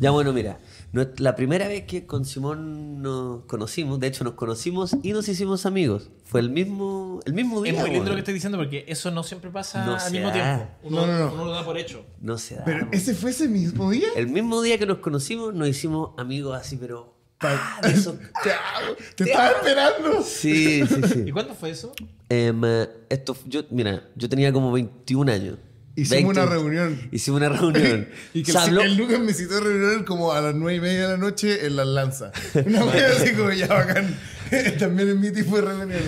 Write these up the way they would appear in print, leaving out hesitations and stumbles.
Ya, bueno, mira, la primera vez que con Simón nos conocimos, de hecho nos conocimos y nos hicimos amigos. Fue el mismo día. Es muy lindo, bueno, lo que estoy diciendo, porque eso no siempre pasa al mismo tiempo. Uno lo da por hecho. No se da. Pero man, ¿ese fue ese mismo día? El mismo día que nos conocimos nos hicimos amigos así, pero... de esos... te estaba esperando. Sí, sí, sí. ¿Y cuándo fue eso? Yo tenía como 21 años. Hicimos una reunión. Y que el Lucas me citó a reunión como a las 9:30 de la noche en Las Lanzas. Una wea así como ya bacán. También en mi tipo de reunión.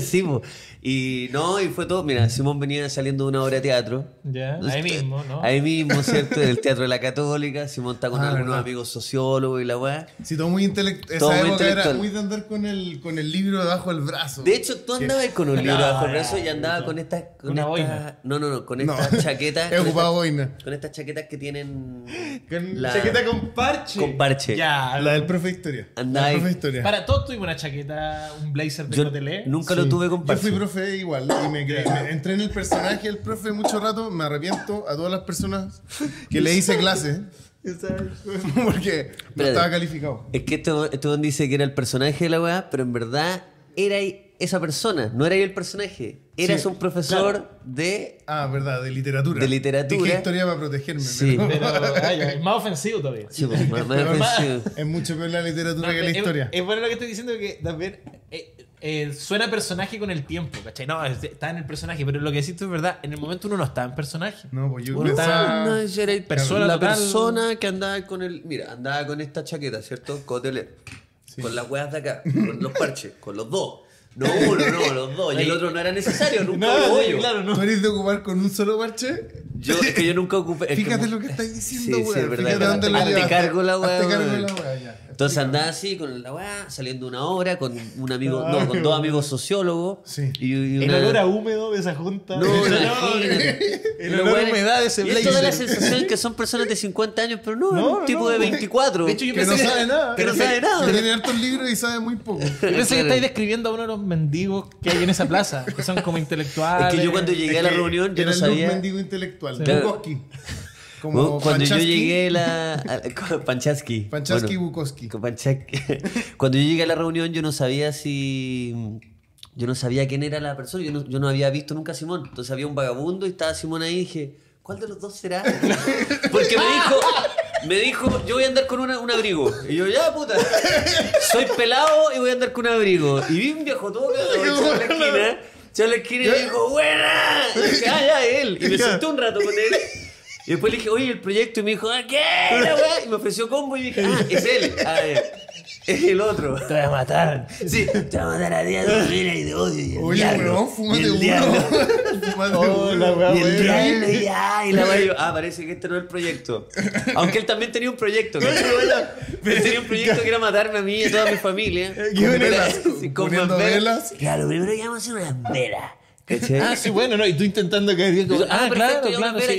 Sí, po. Y no, y fue todo. Mira, Simón venía saliendo de una obra de teatro. Ya, ahí mismo, ¿no? Ahí mismo, ¿cierto? Del Teatro de la Católica. Simón está con algunos amigos sociólogos y la weá. Sí, todo muy intelectual. Esa época era muy de andar con el libro debajo del brazo. De hecho, tú andabas con un libro debajo del brazo y andabas con estas... Una boina. No, con estas chaquetas. He ocupado boina. Con estas chaquetas que tienen... Chaqueta con parche. Con parche. Ya. La del profe de historia. Andaba ahí. Para todos tuvimos una chaqueta, un blazer de hotelé. Nunca lo tuve con parche. Yo fui profe igual. Y me entré en el personaje del profe mucho rato. Me arrepiento a todas las personas que le hice clases. Porque no estaba calificado. Es que este don dice que era el personaje de la weá, pero en verdad era esa persona, no era yo el personaje. Eras un profesor de... Ah, verdad, de literatura. De literatura. Dije historia para protegerme. Sí, pero es más ofensivo todavía. Sí, pues, más ofensivo. Es mucho peor la literatura que la historia. Es bueno lo que estoy diciendo, que también... suena personaje con el tiempo, ¿cachai? No, está en el personaje, pero lo que decís tú es verdad. En el momento uno no está en personaje. No, pues yo pensaba... La persona que andaba con el... Mira, andaba con esta chaqueta, ¿cierto? Cotelé. Sí. Con las hueas de acá, con los parches, con los dos. No uno, no, los dos. Y el otro no era necesario, nunca lo voy. Claro, no. ¿Tú eres de ocupar con un solo parche? Yo nunca ocupé... Fíjate lo que estás diciendo, güey. Sí, es verdad. Fíjate dónde lo llevas. Te cargo la hueá. Te cargo la hueá, ya. Entonces andaba así con la weá, saliendo una obra, con un amigo, no, con dos amigos sociólogos. Sí. Y el olor a húmedo de esa junta. No, imagínate. El olor a humedad de ese blazer. Esto da la sensación que son personas de 50 años, pero no, es un tipo de 24. De hecho, yo pensé que no sabe nada. Que no sabe nada. Que tiene hartos libros y sabe muy poco. Yo pensé que estáis describiendo a uno de los mendigos que hay en esa plaza, que son como intelectuales. Es que yo cuando llegué a la reunión, yo no sabía. Era un mendigo intelectual, Bukowski. Como cuando Panchasky. Yo llegué Panchasky, bueno, Bukowski. Cuando yo llegué a la reunión yo no sabía quién era la persona, yo no había visto nunca a Simón. Entonces había un vagabundo y estaba Simón ahí y dije, ¿cuál de los dos será? Porque me dijo, yo voy a andar con un abrigo. Y yo, ya, puta, soy pelado y voy a andar con un abrigo. Y vi un viejo todo en la esquina. Yo en la esquina y me dijo, ¡buena! Y dije, ya, él. Y me senté un rato con él. Y después le dije, oye, el proyecto. Y me dijo, ¿qué? Y me ofreció combo. Y dije, es él. Es el otro. Te voy a matar. Sí, te voy a matar a día de hoguera y de odio. Oye, weón, fumate uno. Y el diablo. Y la weá. Parece que este no es el proyecto. Aunque él también tenía un proyecto. Él tenía un proyecto que era matarme a mí y a toda mi familia. ¿Qué velas? Poniendo velas. Claro, primero que íbamos a hacer unas velas. ¿Caché? Ah, sí, bueno, no, y tú intentando caer como... claro, sí,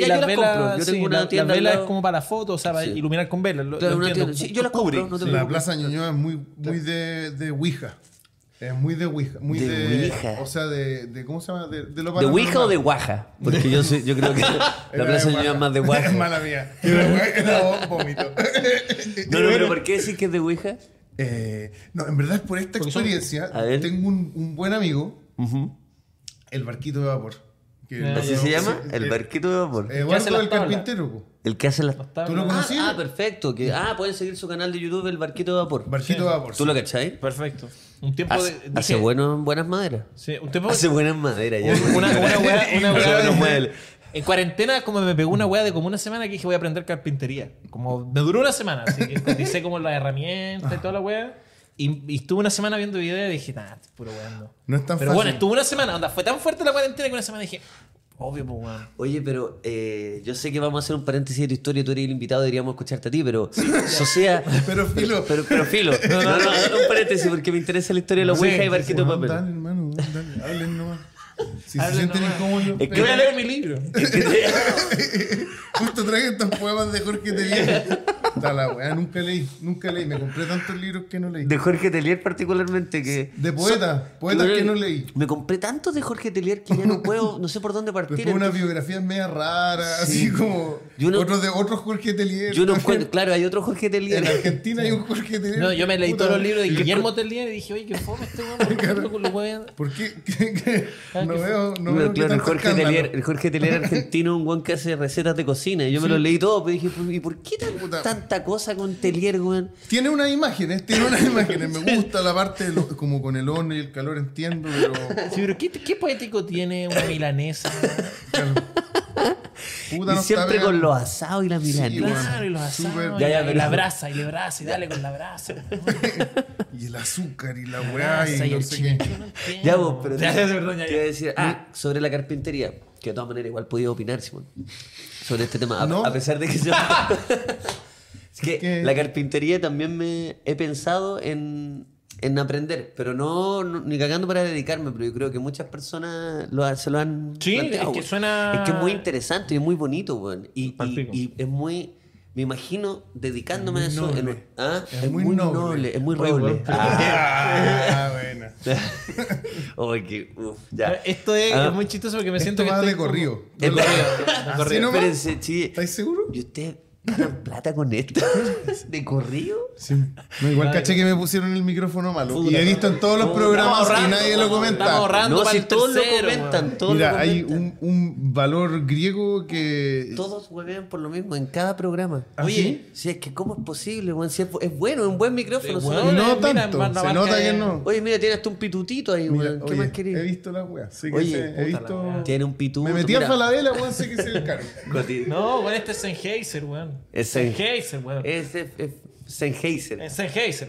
las velas, yo tengo una tienda. Las velas es como para fotos, o sea, para iluminar con velas. Sí, yo las cubro, no te preocupes. La Plaza Ñuñoa es muy de Ouija. Es muy de Ouija. Muy de Ouija. O sea, de ¿cómo se llama? ¿De Ouija o de Ouaja? Porque yo creo que la Plaza Ñuñoa es más de Ouaja. Es mala mía. Era vómito. No, pero ¿por qué decís que es de Ouija? No, en verdad es por esta experiencia. Tengo un buen amigo. El Barquito de Vapor. ¿Así se llama? El Barquito de Vapor. Eduardo del Carpintero, po. El que hace las tablas. ¿Tú lo conocías? Ah, perfecto. Pueden seguir su canal de YouTube, El Barquito de Vapor. Barquito de Vapor. ¿Tú lo cachai? Perfecto. Un tiempo hace buenas maderas. Sí, un tiempo hace buenas maderas. Una en cuarentena como me pegó una hueá de como una semana que dije voy a aprender carpintería. Como me duró una semana, así que utilicé como la herramienta y toda la hueá. Y estuve una semana viendo videos y dije, puro weando. No es tan fácil. Pero bueno, estuve una semana, fue tan fuerte la cuarentena que una semana dije, obvio, pues weón. Oye, pero yo sé que vamos a hacer un paréntesis de tu historia, tú eres el invitado, deberíamos escucharte a ti, pero Socia. Pero filo. Pero filo. No, un paréntesis porque me interesa la historia de la Ouija y Barquito de Papel. Dale, hermano, dale, hablen nomás. Si se sienten incómodos, es que voy a leer mi libro. Justo traje estos poemas de Jorge Teillier. Puta la weá, nunca leí. Me compré tantos libros que no leí. De Jorge Teillier particularmente que... De poetas que no leí. Me compré tantos de Jorge Teillier que ya no puedo, no sé por dónde partir. Después unas biografías media raras, así como... Otros Jorge Teillier. Yo no encuentro, claro, hay otro Jorge Teillier. En Argentina hay un Jorge Teillier. No, yo me leí todos los libros de Guillermo Teillier y dije, oye, qué fome este weón. ¿Por qué? No veo claro, el Jorge Teillier argentino, un weón que hace recetas de cocina. Yo me lo leí todo, pero dije, ¿y por qué tanta cosa con Teillier, weón? Tiene unas imágenes. Me gusta la parte de lo, como con el horno y el calor, entiendo, pero... Sí, pero ¿qué poético tiene una milanesa? Claro. Puta, y no siempre con los asados y las milanesas. Sí, bueno, claro, y los asados. Y la brasa, y dale con la brasa. Y el azúcar, y la weá, y no sé qué. Ya vos, pero te iba a decir, sobre la carpintería, que de todas maneras igual podía opinar, Simón, sobre este tema, a pesar de que yo... Es que la carpintería también me he pensado en aprender, pero no ni cagando para dedicarme, pero yo creo que muchas personas se lo han planteado. Es que suena... Es que es muy interesante y es muy bonito, weón. Y es muy... Me imagino dedicándome a eso. Es muy noble, es muy roble. Bueno. Okay, esto es muy chistoso porque me siento que estoy... Esto va de corrido. Espérense, sí. ¿Estáis seguros? Y usted... ¿Ganan plata con esto? ¿De corrido? Sí. No, igual caché que me pusieron el micrófono malo. Puta, y he visto en todos los programas y nadie lo comenta. No, si todos lo comentan. Mira, hay un valor griego que... Todos huevean por lo mismo en cada programa. Oye, si es que ¿cómo es posible? Si es bueno, es un buen micrófono. No tanto, se nota que no. Oye, mira, tienes hasta un pitutito ahí, weón. ¿Qué más querés? He visto las weas. Oye, he visto... Tiene un pituto. Me metí a Falabella, weón, sé que se ve caro. No, bueno, este es Sennheiser, weón. Es Sennheiser, weón. Es Sennheiser,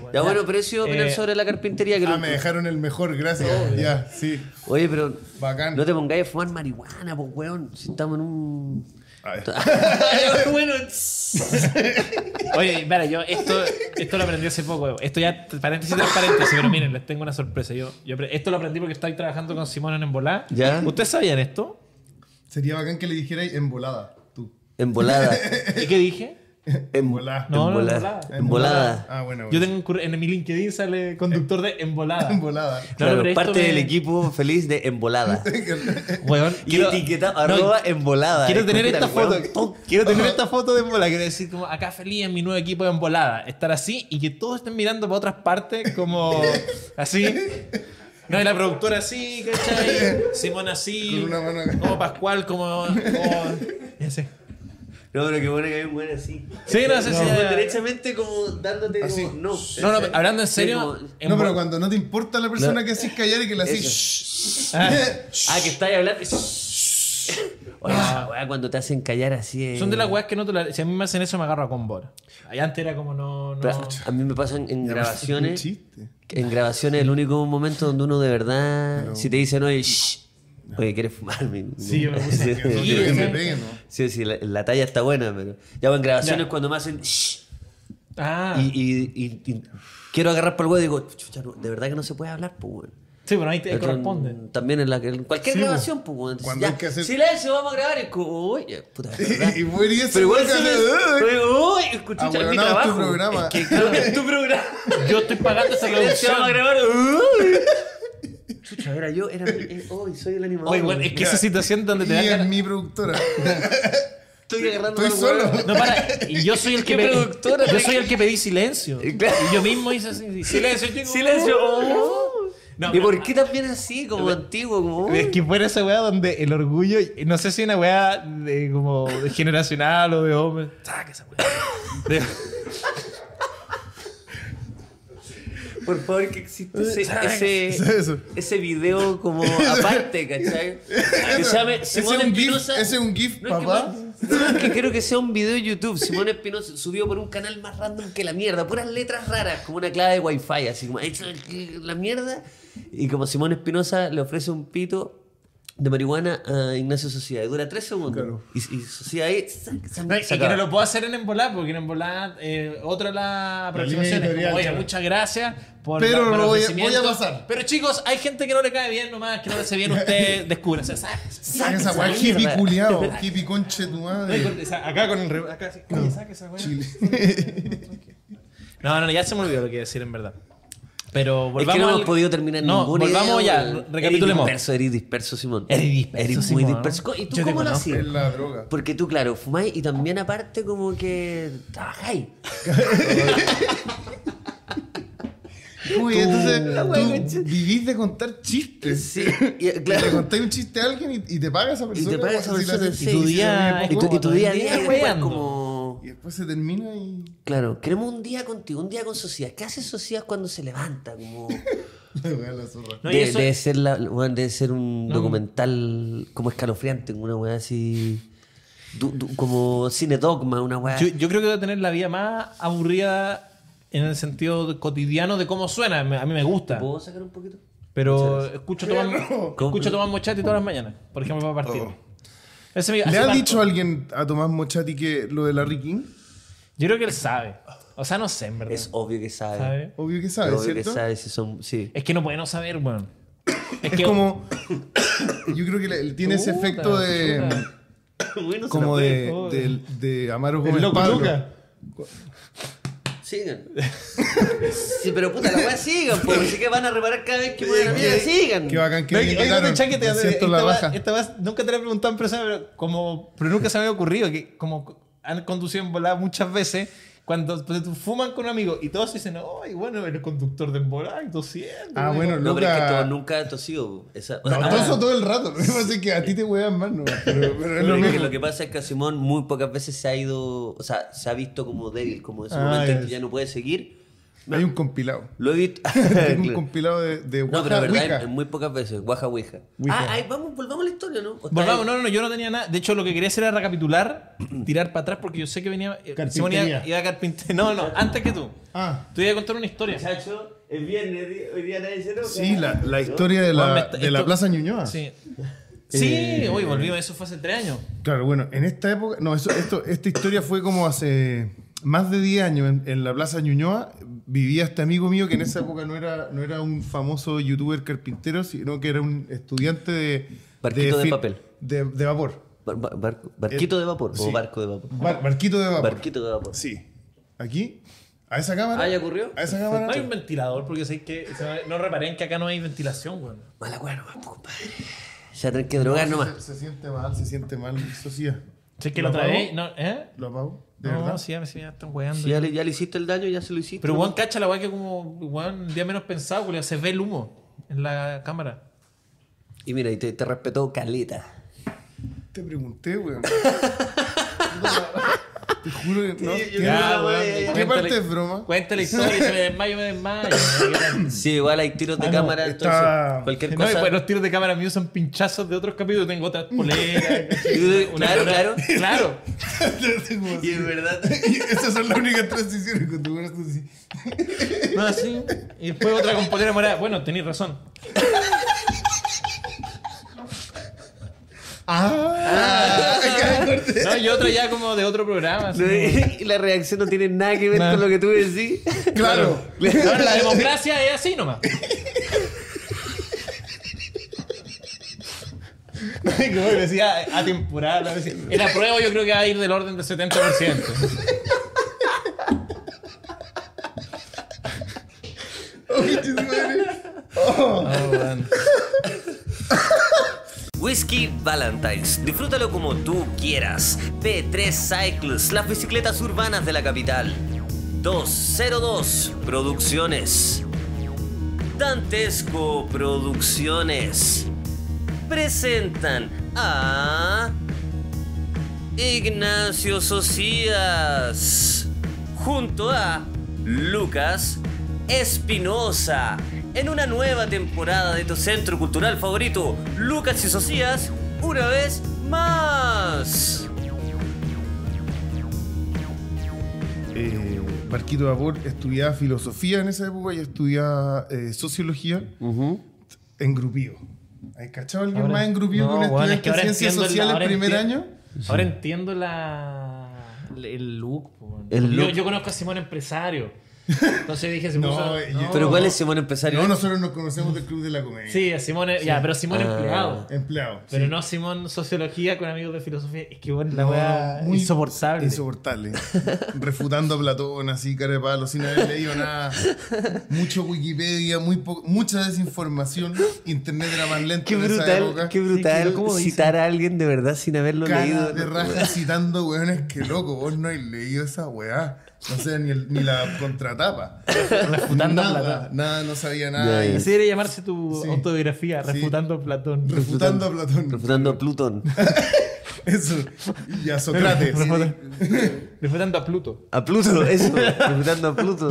weón. Ya, bueno, pero eso iba a opinar sobre la carpintería. Que me dejaron el mejor, gracias. Ya, sí. Oye, pero bacán. No te pongáis a fumar marihuana, pues, weón. Si estamos en un... Bueno. Oye, mira, yo esto lo aprendí hace poco. Esto ya, paréntesis tras paréntesis, pero miren, les tengo una sorpresa. Yo esto lo aprendí porque estoy trabajando con Simón en Envolada. ¿Ustedes sabían esto? Sería bacán que le dijerais Envolada. Envolada. ¿Y qué dije? Envolada. Envolada. Ah, bueno. Yo tengo en mi LinkedIn sale conductor de Envolada. Envolada. Claro, parte del equipo feliz de Envolada. Weón. Etiquetado @Envolada. Quiero tener esta foto. Quiero tener esta foto de Envolada. Quiero decir como acá feliz en mi nuevo equipo de Envolada. Estar así y que todos estén mirando para otras partes como así. No, y la productora así, ¿cachai? Simón así. Como Pascual, como así. No, pero qué bueno que hay un buen así. Sí, no sé si... Derechamente como dándote así, como... No, hablando en serio... Sí, como, no, pero cuando no te importa la persona que haces callar y que la haces... que estás hablando... Oye, weá, cuando te hacen callar así... Son de las weas que no toleran. Si a mí me hacen eso, me agarro a combo. Allá antes era como A mí me pasan en grabaciones... En grabaciones el único momento donde uno de verdad... No. Si te dicen, oye... Oye, ¿quieres fumarme? Sí, yo me puse. Que me peguen, ¿no? Sí, la talla está buena, pero... Ya en grabaciones cuando me hacen... Y quiero agarrar por el huevo y digo, chucha, de verdad que no se puede hablar, pues, bueno. Sí, pero ahí te corresponde. También en cualquier grabación, pues, bueno. Cuando hay que hacer... Silencio, vamos a grabar. Y es como, oye, puta, ¿verdad? Y voy a ir a ese... Pero igual se... Uy, escuché mi trabajo. Es tu programa. Es que creo que es tu programa. Yo estoy pagando esa grabación. Silencio, vamos a grabar. Uy... Chucha, soy el animador. Oye, bueno, es que esa situación donde te dan... es mi productora. Estoy agarrando... Estoy solo. No, para. Y yo soy el que pedí... Yo soy el que pedí silencio. Claro. Y yo mismo hice así. Silencio, chicos. Silencio. No, ¿y por qué también así, como antiguo? Como... Es que fuera esa weá donde el orgullo... No sé si una weá de, como de generacional o de hombre. Saca esa weá. Por favor, que existe ese video como aparte, ¿cachai? Que se llame Simón Espinosa. Ese es un GIF, papá. Que quiero que sea un video de YouTube. Simón Espinosa subió por un canal más random que la mierda. Puras letras raras, como una clave de wifi. Así como, la mierda. Y como Simón Espinosa le ofrece un pito de marihuana a Ignacio Sociedad. Dura 3 segundos. Claro. Y Sociedad ahí... Y que no lo puedo hacer en Envolada, porque en Envolada otra la aproximación es como, oye, muchas gracias por el ofrecimiento. Voy a pasar. Pero chicos, hay gente que no le cae bien nomás, que no le hace bien, usted descubre. O sea, saca esa weá, hippie culiao, hippie conche tu madre. Acá con el... Acá sí. Oye, saca esa weá. No, ya se me olvidó lo que iba a decir en verdad. Pero volvamos, es que no hemos podido terminar ninguna idea. No, volvamos ya, recapitulemos. Eres disperso, Simón. Eres muy disperso. ¿Y tú cómo lo hacías? En la droga. Porque tú, claro, fumáis y también aparte como que trabajáis. Uy, entonces tú vivís de contar chistes. Sí, y, claro. Le contáis un chiste a alguien y te paga esa persona. Y te paga esa persona. Y tu día a día es como... Y después se termina y... Claro, queremos un día contigo, un día con Socias. ¿Qué hace Socias cuando se levanta? Como... debe ser un documental como escalofriante, una weá así... como Cine Dogma, una weá. Yo creo que va a tener la vida más aburrida en el sentido cotidiano de cómo suena. A mí me gusta. ¿Puedo sacar un poquito? Pero escucho Tomás Mochatti todas las mañanas, por ejemplo, para partir. ¿Le ha dicho alguien a Tomás Mochatti que lo de Larry King? Yo creo que él sabe. O sea, no sé, en verdad. Es obvio que sabe. Obvio que sabe, ¿cierto? Obvio que sabe, si son... Sí. Es que no puede no saber, weón. Bueno. Es que... como... Yo creo que él tiene ese efecto de... Bueno, como de Amaro Gómez Pablo. Sigan. Sí, pero puta, la weá sigan, porque sí que van a reparar cada vez que pueden. Sigan. Qué bacán que me invitaron. Esta vez nunca te la he preguntado en persona, pero nunca se me había ocurrido que como han conducido Envolada muchas veces, cuando fuman con un amigo y todos dicen, ay, bueno, eres conductor de Envolada y tosiendo. Ah, bueno, Lucas. No, pero es que todos nunca han tosido. Toso todo el rato. Lo que pasa es que a ti te huevan más, ¿no? Pero es lo mismo. Lo que pasa es que a Simón muy pocas veces se ha ido, o sea, se ha visto como débil, como en ese momento en que ya no puede seguir. No, hay un compilado. Lo he visto. Hay un compilado de Ouija. No, pero la verdad, en muy pocas veces. Ouija. Volvamos a la historia, ¿no? Volvamos, no, yo no tenía nada. De hecho, lo que quería hacer era recapitular, tirar para atrás, porque yo sé que venía... Simón iba a carpintería. No, antes que tú. Tú ibas a contar una historia. Muchacho, el viernes, hoy día nadie se loca. Sí, la historia de la Plaza Ñuñoa. Sí. Sí, hoy volvimos. Eso fue hace 3 años. Claro, bueno, en esta época... No, esta historia fue como hace... Más de 10 años en la Plaza Ñuñoa vivía este amigo mío que en esa época no era un famoso youtuber carpintero, sino que era un estudiante de... Barquito de papel. De vapor. Barquito de vapor, sí. O barco de vapor. Barquito de vapor. Barquito de vapor. Sí. Aquí, a esa cámara. ¿Ah, ya ocurrió? A esa cámara. No hay un ventilador, porque sé que... No reparen que acá no hay ventilación, güey. Mala güey, no más, compadre. Ya tenés que drogar nomás. Se siente mal, Sociedad. Sé que lo trae... ¿Lo apago? No, sí, ya me están hueando. Sí, ya le hiciste el daño, ya se lo hiciste. Pero Juan, cacha la guay que como Juan, el día menos pensado, güey, se ve el humo en la cámara. Y mira, y te respetó caleta. Te pregunté, weón. Te juro que no. ¿Qué parte es broma? Cuenta la historia, si me desmayo. Sí, igual hay tiros de cámara, entonces cualquier cosa. No, pues los tiros de cámara míos son pinchazos de otros capítulos. Tengo otras poleras. Claro. Y en verdad. Esas son las únicas transiciones cuando tú estás así. No, así. Y después otra compañera morada. Bueno, tenéis razón. No, y otro ya como de otro programa. No, y la reacción no tiene nada que ver con lo que tú decís. Claro. La democracia es así nomás. Como decía, atemporal. En la prueba yo creo que va a ir del orden del 70%. Oh, man. Whisky Valentine's, disfrútalo como tú quieras. P3 Cycles, las bicicletas urbanas de la capital. 202 Producciones. Dantesco Producciones. Presentan a... Ignacio Socias. Junto a Lucas Espinosa. En una nueva temporada de tu centro cultural favorito, Lucas y Socías, una vez más. Barquito de Vapor estudiaba filosofía en esa época y estudiaba sociología en grupío. ¿Hay cachado alguien ahora, más engrupido no, con estudiantes de ciencias sociales el primer año? Ahora sí. Entiendo el look. El look. Yo conozco a Simón Empresario. Entonces dije, Simón. No, pero ¿cuál es Simón Empresario? No, nosotros nos conocemos del Club de la Comedia. Sí, a Simón, sí. Ya, pero Simón empleado. Empleado. Pero sí. No Simón Sociología con amigos de filosofía. Es que bueno, la weá muy insoportable. Insoportable. Refutando a Platón, así, cara de palo, sin haber leído nada. Mucho Wikipedia, mucha desinformación. Internet era más lento en esa época. Qué brutal citar a alguien de verdad sin haberlo leído. De raja citando weones, que loco, vos no has leído esa weá. No sé, ni la contratapa. Refutando nada, a Platón. Nada, no sabía nada. Yeah, yeah. Así debería llamarse tu autobiografía, Refutando a Platón. Refutando a Platón. Refutando a Plutón. Eso. Y a Sócrates. Refutando a Pluto. A Pluto, eso. Refutando a Pluto.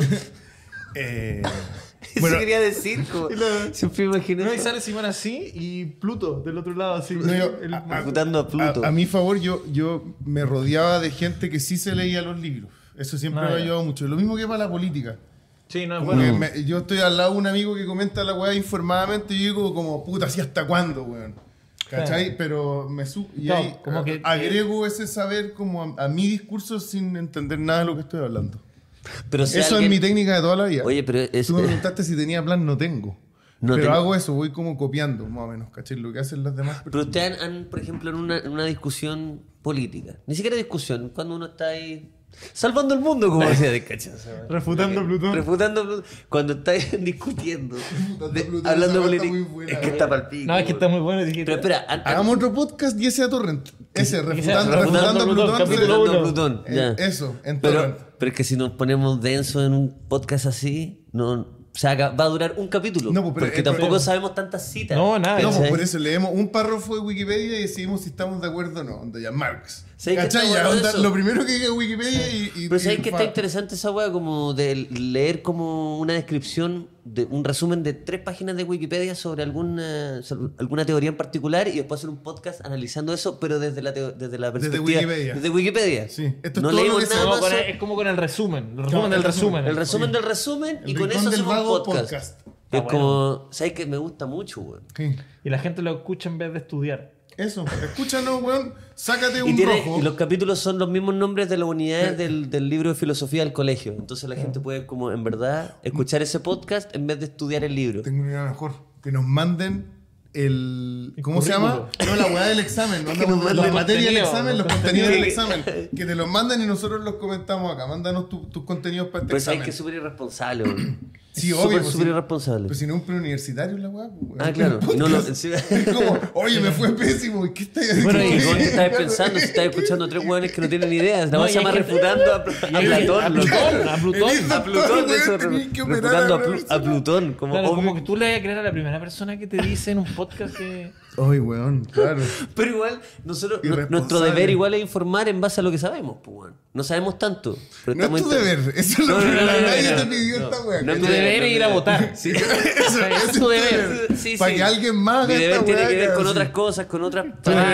Eso bueno, quería decir. Como, siempre imaginé. No, y sale Simón así y Pluto del otro lado así. No, refutando a Pluto. A mi favor, yo me rodeaba de gente que sí se leía los libros. Eso siempre me ha ayudado mucho. Lo mismo que para la política. Sí, no es bueno. Yo estoy al lado de un amigo que comenta la weá informadamente y yo digo como, puta, ¿así hasta cuándo, weón? ¿Cachai? Claro. Pero y ahí como que agrego ese saber como a mi discurso sin entender nada de lo que estoy hablando. Pero si eso es mi técnica de toda la vida. Oye, pero tú me preguntaste si tenía plan, no tengo. No pero hago eso, voy como copiando, más o menos, ¿cachai? Lo que hacen las demás personas. Pero ustedes han, por ejemplo, en una discusión política, ni siquiera discusión, cuando uno está ahí... Salvando el mundo, como decía de cachazo. Refutando Plutón. Refutando Plutón. Cuando estáis discutiendo, hablando política. Es que está para el pico. No, es que está muy bueno. Pero espera, hagamos otro podcast y ese a Torrent. Ese, refutando Plutón. Refutando Plutón. Eso, en Torrent. Pero es que si nos ponemos densos en un podcast así, no. O sea, va a durar un capítulo. No, porque tampoco sabemos tantas citas. No, nada. No, por eso leemos un párrafo de Wikipedia y decidimos si estamos de acuerdo o no. Onda ya, Marx. ¿Cachai? Ya, onda, lo primero que diga Wikipedia y pero ¿sabes que está interesante esa hueá? Como de leer como una descripción, de un resumen de 3 páginas de Wikipedia sobre alguna teoría en particular y después hacer un podcast analizando eso, pero desde la perspectiva... Desde Wikipedia. Desde Wikipedia. Sí. Esto es no todo leemos lo que nada más. Es como con el resumen. El resumen del resumen. El resumen del resumen y con eso hacemos un podcast. Es como... ¿Sabes que me gusta mucho, güey? Y la gente lo escucha en vez de estudiar. Eso, escúchanos, weón, sácate un rojo. Y los capítulos son los mismos nombres de las unidades del libro de filosofía del colegio. Entonces la gente puede, como en verdad, escuchar ese podcast en vez de estudiar el libro. Tengo una idea mejor. Que nos manden el ¿cómo se llama? No, la weá del examen. No, la materia del examen, los contenidos del examen. Que te los manden y nosotros los comentamos acá. Mándanos tus contenidos para este examen. Pues es que es súper irresponsable, weón. Sí, obvio. Súper irresponsable. Pero si no es un preuniversitario, la weá. Ah, claro. No, es como, oye, me fue pésimo. ¿Qué estás diciendo? Bueno, ¿y qué estás pensando? Si estás escuchando a 3 hueones que no tienen ideas. La vas a llamar refutando a Plutón. A Plutón. A Plutón. Refutando a Plutón. Como que tú le vas a creer a la primera persona que te dice en un podcast que... Ay, weón, claro. Pero igual, nosotros, nuestro deber igual es informar en base a lo que sabemos, pues, weón. No sabemos tanto. Pero no es tu deber. Eso es lo que nadie te pidió esta weón. No es tu deber ir a votar. Sí. Eso es tu deber. Sí, para que alguien más haga esta weón. Tiene que ver con otras cosas, con otras cosas.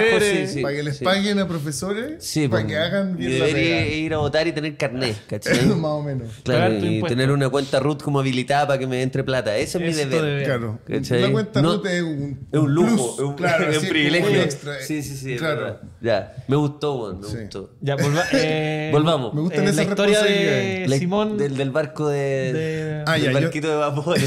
Para que les paguen a profesores. Sí, para que hagan bien la pega. Es ir a votar y tener carnet, ¿cachai? Eso más o menos. Claro, y tener una cuenta root como habilitada para que me entre plata. Ese es mi deber. Claro. La cuenta root es un lujo. Claro, es un privilegio. Extra. Sí, claro. Ya, me gustó, bueno, me gustó. Ya, volvamos. Me gusta la historia de Simón del barco del barquito de vapor.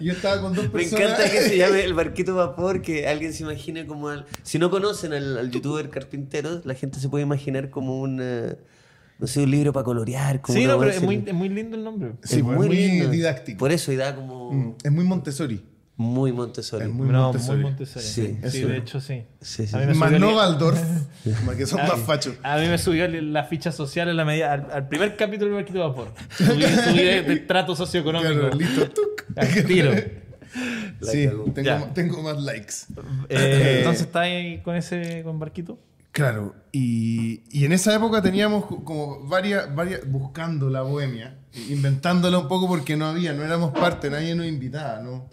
Yo estaba con 2 personas. Me encanta que se llame el barquito de vapor, que alguien se imagine como si no conocen al youtuber carpintero, la gente se puede imaginar como no sé, un libro para colorear. Como sí, no, pero es muy lindo el nombre. Sí, es muy lindo. Didáctico. Por eso, y da como... es muy Montessori. Muy Montessori. Muy Montessori. Sí, de hecho sí. Más no Waldorf, porque son más fachos. A mí me subió la ficha social en la medida al primer capítulo del Barquito de Vapor. Subí el trato socioeconómico. Claro, listo. Al tiro. Sí, tengo más likes. Entonces, ¿estás ahí con Barquito? Claro, y en esa época teníamos como varias buscando la bohemia, inventándola un poco porque no éramos parte, nadie nos invitaba, ¿no?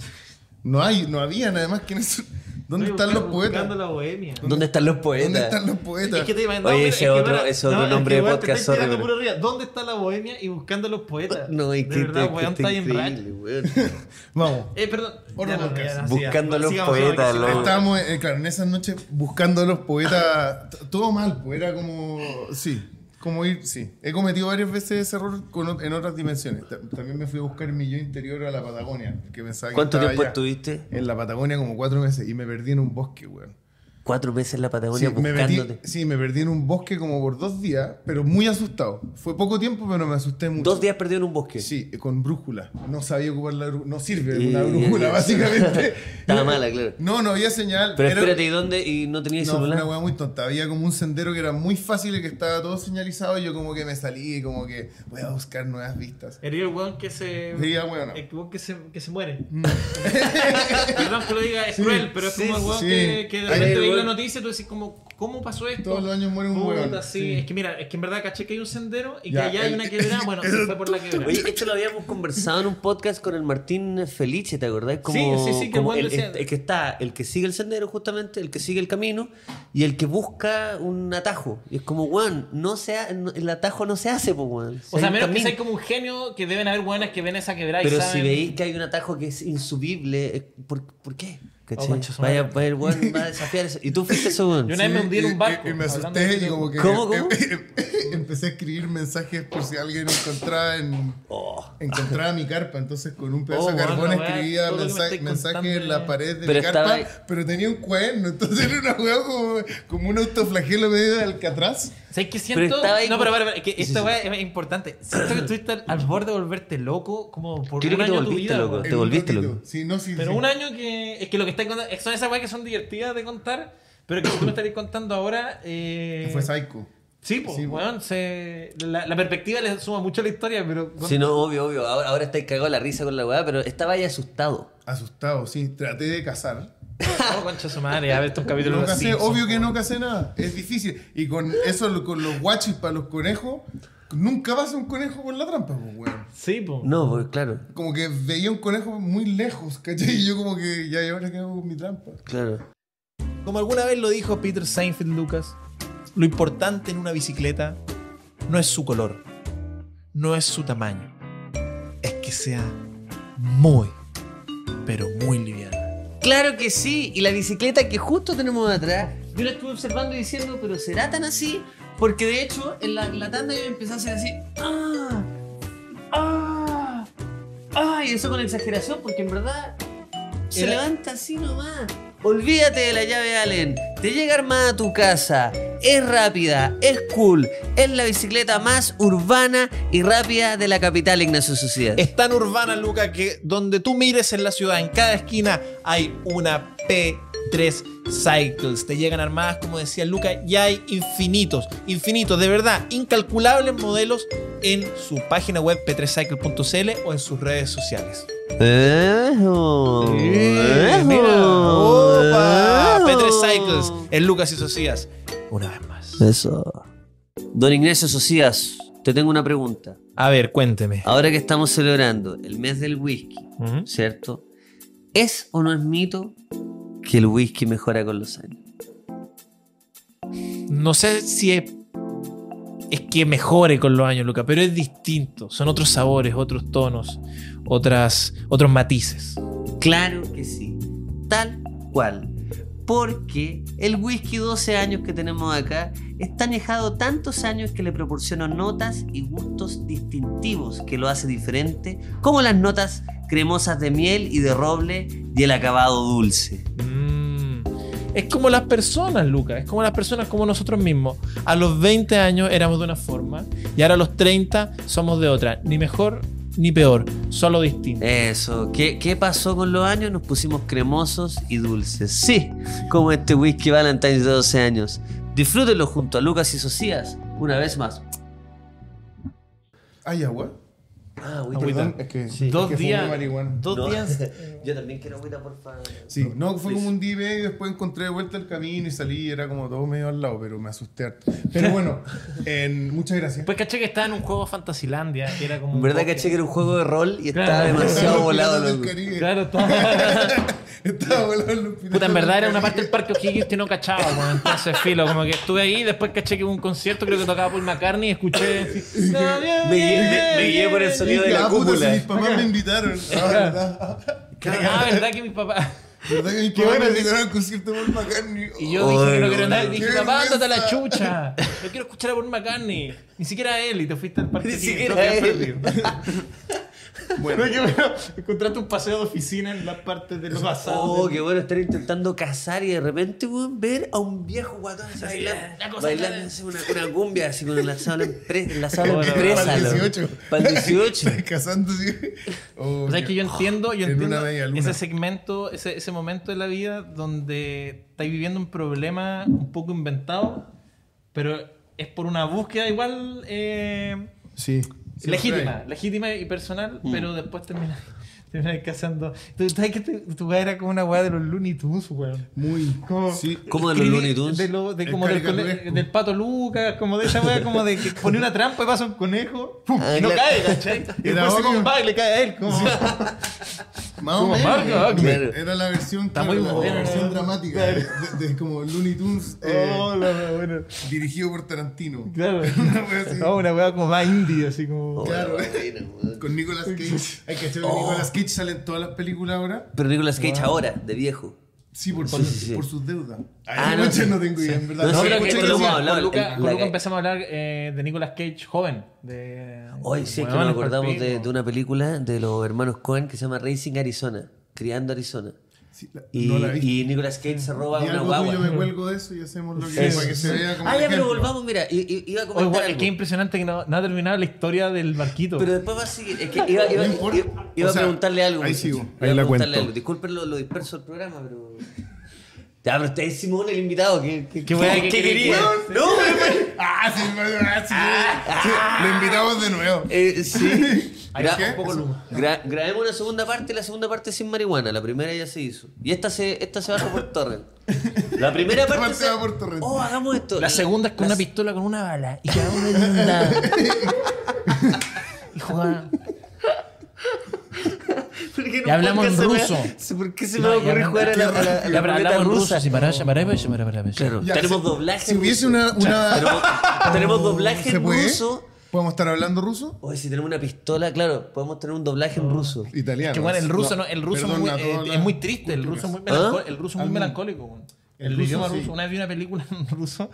No habían, además, quienes ¿Dónde están los poetas? ¿Dónde están los poetas? ¿Dónde están los poetas? Es que te imaginas, no, oye, mira, ese otro nombre de podcast. Te estoy puro arriba. ¿Dónde está la bohemia y buscando a los poetas? No, es que de verdad, weón, está en racha. Vamos. Perdón. Buscando a los poetas. Estábamos, claro, en esas noches buscando a los poetas. Todo mal, pues era como... Sí. Como ir, sí. He cometido varias veces ese error en otras dimensiones. También me fui a buscar mi yo interior a la Patagonia. Que pensaba que ¿cuánto tiempo estuviste? En la Patagonia como 4 meses. Y me perdí en un bosque, weón. 4 meses en la Patagonia, sí, buscándote. Me perdí en un bosque como por 2 días, pero muy asustado. Fue poco tiempo, pero me asusté mucho. 2 días perdido en un bosque. Sí, con brújula. No sabía ocupar la brújula. No sirve una brújula, básicamente. Estaba mala, claro. No había señal. Pero espérate, ¿y dónde? ¿Y no tenías celular? No, una hueá muy tonta. Había como un sendero que era muy fácil y que estaba todo señalizado. Y yo como que me salí y como que voy a buscar nuevas vistas. Era el hueón que se... Sí, bueno. El hueón que se muere. Perdón que lo diga, es cruel, pero es como el hueón que de repente la noticia, tú decís como, ¿cómo pasó esto? Todos los años muere un hueón. Sí. Es que mira, es que en verdad caché que hay un sendero y que allá hay una quebrada, bueno, se fue por la quebrada. Oye, esto lo habíamos conversado en un podcast con el Martín Felice, ¿te acordás? Como, sí, como el que está, el que sigue el sendero justamente, el que sigue el camino y el que busca un atajo. Y es como, hueón, el atajo no se hace, pues, hueón. O sea, menos que sea como un genio, que deben haber hueones que ven esa quebrada. Pero y saben... si veis que hay un atajo que es insubible, ¿por qué? Vaya, bueno, va a desafiar eso. Y tú fuiste eso, bueno. Yo una vez me hundí en un barco. Y me asusté y como que... ¿Cómo? Empecé a escribir mensajes por si alguien encontraba encontraba mi carpa. Entonces con un pedazo de carbón escribía mensajes en la pared de mi carpa. Pero tenía un cuerno. Entonces era una hueá como un autoflagelo medio de Alcatraz. ¿Sabes qué siento? Pero que esta hueá es importante. Siento que estuviste al borde de volverte loco como por un año de tu vida. Te volviste loco. Pero un año que... Es que lo que son esas weas que son divertidas de contar, pero que tú me estarías contando ahora. Fue psycho. Sí, pues, sí, weón. La perspectiva le suma mucho a la historia, pero. Bueno. Sí, no, obvio. Ahora estáis cagados de la risa con la weá, pero estaba ya asustado. Asustado, sí. Traté de cazar. No, concha su madre, a ver estos capítulos. No casé, obvio que no casé nada. Es difícil. Y con eso, con los guachis para los conejos. Nunca vas a un conejo con la trampa, pues, weón. Sí, pues. No, pues, claro. Como que veía un conejo muy lejos, ¿cachai? Y yo como que, ya, ¿y ahora qué hago con mi trampa? Claro. Como alguna vez lo dijo Peter Seinfeld Lucas, lo importante en una bicicleta no es su color, no es su tamaño. Es que sea muy, pero muy liviana. Claro que sí. Y la bicicleta que justo tenemos atrás, yo la estuve observando y diciendo, ¿pero será tan así? Porque de hecho, en la tanda yo empecé a hacer así... Y eso con exageración, porque en verdad... Se levanta así nomás. Olvídate de la llave Allen. Te llega armada a tu casa. Es rápida, es cool. Es la bicicleta más urbana y rápida de la capital, Ignacio Socias. Es tan urbana, Luca, que donde tú mires en la ciudad, en cada esquina, hay una P3 Cycles. Te llegan armadas, como decía Luca, y hay infinitos, de verdad, incalculables modelos en su página web p3cycle.cl o en sus redes sociales. Mira. Opa, P3 Cycles, el Lucas y Socías. Una vez más. Eso. Don Ignacio Socías, te tengo una pregunta. A ver, cuénteme. Ahora que estamos celebrando el mes del whisky, ¿cierto? ¿Es o no es mito que el whisky mejora con los años? No sé si es que mejore con los años, Luca, pero es distinto. Son otros sabores, otros tonos, otros matices. Claro que sí, tal cual. Porque el whisky 12 años que tenemos acá está añejado tantos años que le proporciona notas y gustos distintivos que lo hace diferente, como las notas cremosas de miel y de roble y el acabado dulce. Es como las personas, Lucas. Es como las personas, como nosotros mismos. A los 20 años éramos de una forma y ahora a los 30 somos de otra. Ni mejor ni peor, solo distinto. Eso. ¿Qué pasó con los años? Nos pusimos cremosos y dulces. Sí, como este whisky Valentine's de 12 años. Disfrútenlo junto a Lucas y Socias. Una vez más. ¿Hay agua? Agüita. Perdón, es que, sí. Dos días. Yo también quiero agüita, por favor. Sí, no, fue como un día y medio. Después encontré de vuelta el camino y salí. Y era como todo medio al lado, pero me asusté harto. Pero bueno, muchas gracias. Pues caché que estaba en un juego Fantasilandia. Que era como. En verdad, caché que era un juego de rol y claro, estaba demasiado volado. Claro, estaba. Estaba volando. Puta, en verdad era una parte del Parque O'Higgins que no cachaba, weón. Entonces, filo, como que estuve ahí, después caché que hubo un concierto, creo que tocaba Paul McCartney y escuché. Me guié por el sonido de la cúpula. Mis papás me invitaron. Ah, verdad que mis papás. ¿Verdad que mis papás me invitaron al concierto de Paul McCartney? Y yo dije que no quiero nada. Dije, papá, ándate a la chucha. No quiero escuchar a Paul McCartney. Ni siquiera a él, y te fuiste al Parque O'Higgins. Bueno, qué bueno. Encontraste un paseo de oficina en las partes de los bazares. Oh, qué bueno estar intentando cazar y de repente ver a un viejo guatón bailando una cumbia así con la sala empresa. Para el 18. Para el 18. Cazándose. O sea, que yo entiendo ese segmento, ese momento de la vida donde estáis viviendo un problema un poco inventado, pero es por una búsqueda igual. Sí. Legítima y personal, pero después terminas casando. Entonces, ¿sabes que tu weá era como una weá de los Looney Tunes, weón? Muy. ¿Cómo de los Looney Tunes? Del Pato Lucas, como de esa weá, como de que pone una trampa y pasa un conejo, ¡pum! Y no cae, ¿cachai? Y después se compara y le cae a él, como. Más o menos. Era la versión dramática de como Looney Tunes, dirigido por Tarantino. Claro. Una weá como más indie, así como. Claro, con Nicolas Cage. Hay que hacer Nicolas Cage, sale en todas las películas ahora. Pero Nicolas Cage ahora, de viejo. Sí, por sus deudas. No tengo idea, en verdad. No, pero con Lucas empezamos a hablar de Nicolas Cage joven. Hoy sí, es que nos acordamos de una película de los hermanos Coen que se llama Racing Arizona, Criando Arizona. Sí, y Nicolas Cage se roba una guagua. Yo me cuelgo de eso y hacemos lo que para que se vea como. Pero volvamos, mira, iba a comentar algo. Qué impresionante que no ha terminado la historia del barquito. Pero después va a seguir. Es que iba a preguntarle algo. Ahí sigo. Ahí la cuento. Disculpen lo disperso del programa, pero. Ya, pero usted es Simón el invitado. ¿Qué quería? No, lo invitamos de nuevo. Sí. Grabemos una segunda parte, la segunda parte sin marihuana. La primera ya se hizo. Y esta se baja por torrent. La primera parte se va por torrent. Oh, hagamos esto. La segunda es con una pistola con una bala. Y cada uno es una. Y juega. Y hablamos en ruso. ¿Por qué se me va a ocurrir jugar a la ruleta rusa? Tenemos doblaje. Si hubiese una. Tenemos doblaje en ruso. ¿Podemos estar hablando ruso? Oye, si tenemos una pistola, claro, podemos tener un doblaje en ruso. Italiano. Es que, bueno, el ruso es muy triste, el ruso es muy melancólico. El ruso es muy melancólico. El idioma ruso. Una vez vi una película en ruso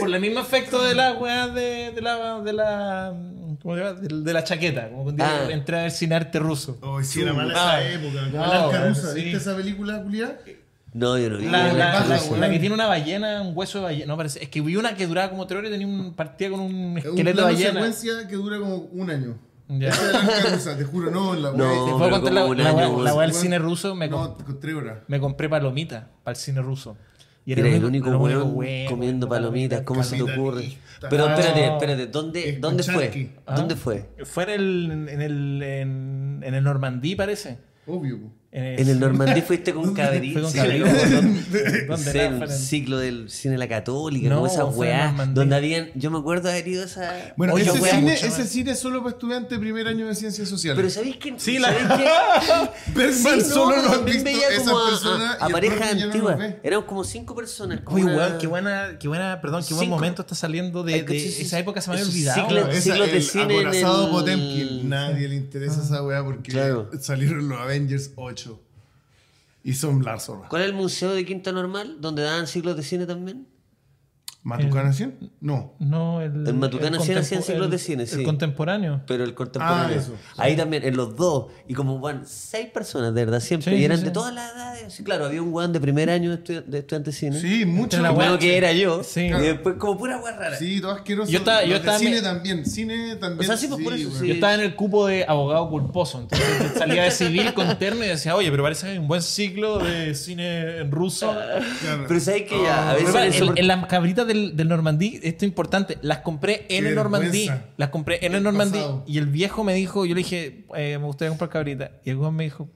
por el mismo efecto de la weá de la ¿cómo se llama? De la chaqueta, como cuando entré a ver sin arte ruso. Oh, sí, era mala esa época. Blanca rusa. ¿Viste esa película, Julián? No, yo no vi. La que tiene una ballena, un hueso de ballena. No, parece. Es que vi una que duraba como 3 horas y tenía un partida con un esqueleto de ballena. Una secuencia que dura como un año. Ya. Esa es la rusa, te juro, no. Te puedo contar la del cine ruso. No, 3 horas. Me compré palomitas para el cine ruso. Y era el único hueón comiendo palomitas. ¿Cómo se te ocurre? Pero espérate, ¿dónde fue? ¿Dónde fue? Fue en el Normandie, parece. Obvio. En el Normandie fuiste con Caberí. El ciclo del cine La Católica, no, esas weas. Donde habían. Yo me acuerdo haber ido a esa. Bueno, ese cine es solo para estudiantes de primer año de ciencias sociales. Pero ¿sabéis que? Sí, Bergman solo no han visto esas personas. A pareja antigua. Éramos como 5 personas. Uy, weón, qué buena, perdón, qué buen momento está saliendo de esa época, se me había olvidado. Ciclos de cine. Acorazado Potemkin. Nadie le interesa esa wea porque salieron los Avengers 8. Y son la zorra. ¿Cuál es el museo de Quinta Normal? ¿Donde daban ciclos de cine también? ¿Matucana 100? No. No, el Matucana 100 hacían ciclos de cine, sí. El contemporáneo. Pero el contemporáneo. Eso, ahí sí. También, en los dos. Y como, bueno, 6 personas, de verdad, siempre. Sí, y eran de todas las edades. Sí, claro, había un guan de primer año de estudiante de cine. Sí, mucho. Bueno, que era yo. Sí. Claro. Y después, como pura guan rara. Sí, todo asqueroso. Yo estaba cine también. Cine también. O sea, sí, pues por eso. Bueno. Sí. Yo estaba en el cupo de abogado culposo. Entonces salía de civil con terno y decía, oye, pero parece que hay un buen ciclo de cine en ruso. Claro. Pero sabes que ya, a veces. En las cabritas del Normandie, esto es importante, las compré en el Normandie. Las compré en el Normandie. Y el viejo me dijo, yo le dije, me gustaría comprar cabrita. Y el güey me dijo,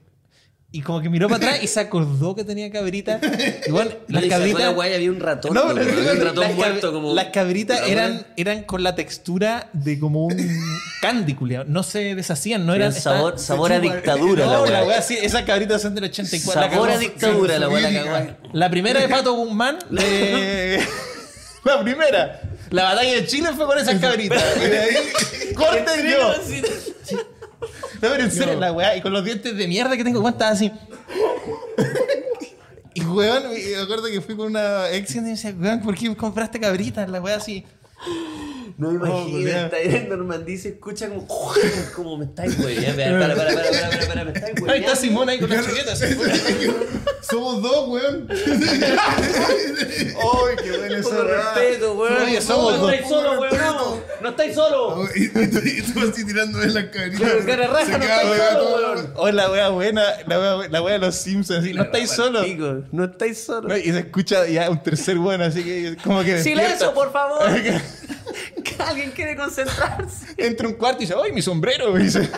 Y como que miró para atrás y se acordó que tenía cabritas. Y bueno, las cabritas... Guay, había un ratón. No, no, había un ratón muerto. Como... Las cabritas eran con la textura de como un candy, culiao. No se deshacían, no eran... Sabor a dictadura, no, la guay. Esas cabritas son del 84. Sabor a dictadura, la guay. La primera de Pato Guzmán... La primera. La batalla de Chile fue con esas cabritas. Corten yo. No, pero en serio, la weá, y con los dientes de mierda que tengo, weón, estaba así. Y weón, me acuerdo que fui con una ex y me decía, weón, ¿por qué compraste cabritas? La weá así. No me imagino, está ahí en Normandie, se escucha como me estáis weyando. Para, me estáis weyando. Ahí está Simón ahí con las chaquetas. Somos dos, weón. Ay, qué bueno eso. Con respeto, weón. No estáis solo, weón. No estáis solo. Y tú así tirándome las cabritas. Con cara raja, no estáis solo, weón. Oh, la wea buena, la wea de los Simpsons. No estáis solo. No estáis solo. Y se escucha ya un tercer weón, así que como que... Silencio, por favor. Alguien quiere concentrarse. Entra un cuarto y dice, ¡ay, mi sombrero! Me dice.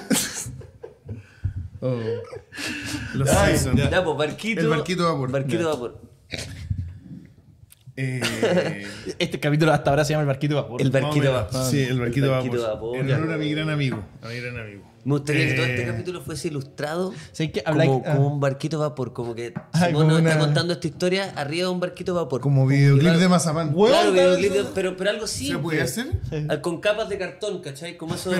Oh. Los Simpsons. El barquito de vapor. Este capítulo hasta ahora se llama El Barquito de Vapor. El Barquito de Vapor. Sí, El Barquito de Vapor. En honor a mi gran amigo. Me gustaría que todo este capítulo fuese ilustrado como un barquito de vapor. Como que Simón nos está contando esta historia arriba de un barquito de vapor. Como videoclip de mazapán. Claro, videoclip de, pero algo simple. ¿Se puede hacer? Con capas de cartón, ¿cachai? Como esos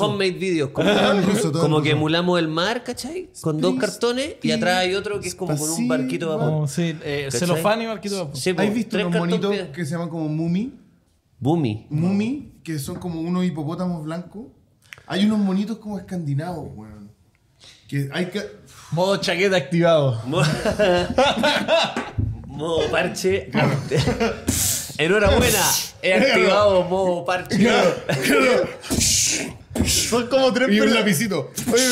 homemade videos. Como que emulamos el mar, ¿cachai? Con dos cartones y atrás hay otro que es como con un barquito de vapor. Sí, celofán y barquito de vapor. ¿Has visto unos monitos que se llaman como Mumi? Mumi, que son como unos hipopótamos blancos. Hay unos monitos como escandinavos, weón. Que hay que... Modo chaqueta activado. Modo parche. Enhorabuena. He activado modo parche. Claro. Son como tres... Y un lapicito. Oye,